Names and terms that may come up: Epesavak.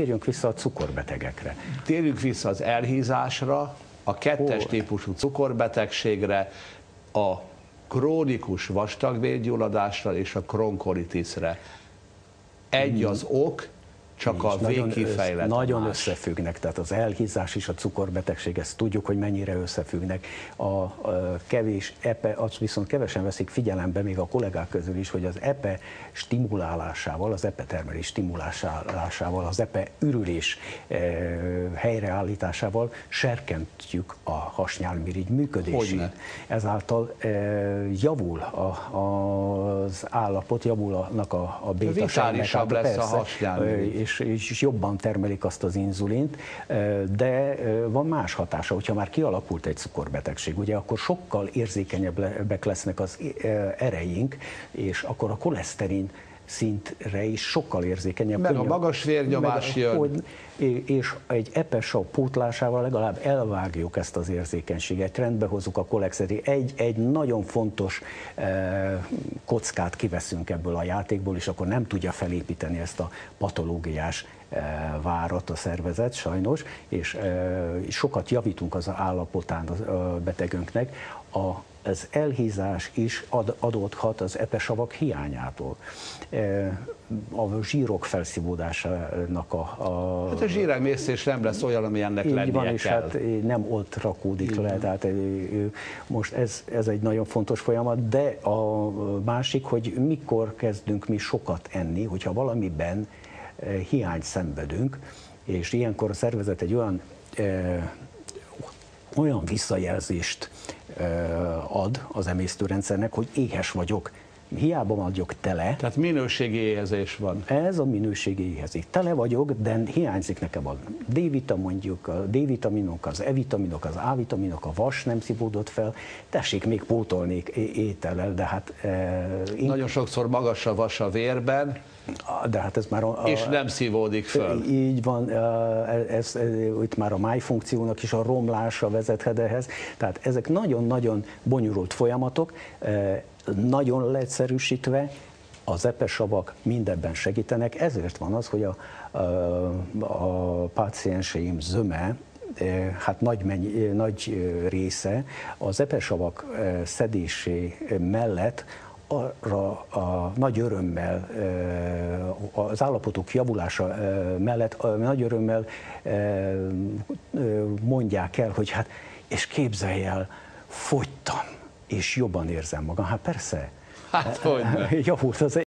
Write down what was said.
Térjünk vissza a cukorbetegekre. Térjünk vissza az elhízásra, a kettes típusú cukorbetegségre, a krónikus vastagvérgyulladásra és a kronkolitisre. Egy az ok, csak a végkifejlet. Nagyon összefüggnek, tehát az elhízás és a cukorbetegség, ezt tudjuk, hogy mennyire összefüggnek. Azt viszont kevesen veszik figyelembe, még a kollégák közül is, hogy az epe stimulálásával, az epe termelés stimulálásával, az epe ürülés helyreállításával serkentjük a hasnyálmirigy működését. Ezáltal javul az állapot, javul a béta-sejtnek, lesz a hasnyálmirigy. És jobban termelik azt az inzulint, de van más hatása, hogyha már kialakult egy cukorbetegség, ugye akkor sokkal érzékenyebbek lesznek az ereink, és akkor a koleszterin szintre is sokkal érzékenyebb. Meg a magas vérnyomás jön. És egy epesav pótlásával legalább elvágjuk ezt az érzékenységet, rendbe hozzuk a koleszterin. Egy nagyon fontos kockát kiveszünk ebből a játékból, és akkor nem tudja felépíteni ezt a patológiás várat a szervezet, sajnos, és sokat javítunk az állapotán a betegünknek. Az elhízás is adódhat az epesavak hiányától. A zsírok felszívódásának a zsíremésztés nem lesz olyan, ami ennek lennie kell. Így van, és hát nem ott rakódik le, tehát most ez egy nagyon fontos folyamat, de a másik, hogy mikor kezdünk mi sokat enni, hogyha valamiben hiányt szenvedünk, és ilyenkor a szervezet egy olyan visszajelzést ad az emésztőrendszernek, hogy éhes vagyok, hiába vagyok tele. Tehát minőségi éhezés van. Ez a minőségi éhezés. Tele vagyok, de hiányzik nekem a D-vitaminok, az E-vitaminok, az A-vitaminok, a vas nem szívódott fel. Tessék, még pótolnék étellel, de hát... Nagyon sokszor magas a vas a vérben. De hát ez már és nem szívódik föl. Így van, itt már a májfunkciónak is a romlása vezethet ehhez. Tehát ezek nagyon-nagyon bonyolult folyamatok, nagyon leegyszerűsítve az epesavak mindebben segítenek. Ezért van az, hogy a pácienseim zöme, hát nagy része az epesavak szedésé mellett arra a nagy örömmel, az állapotok javulása mellett nagy örömmel mondják el, hogy hát, és képzelj el, fogytam, és jobban érzem magam. Hát persze, javult az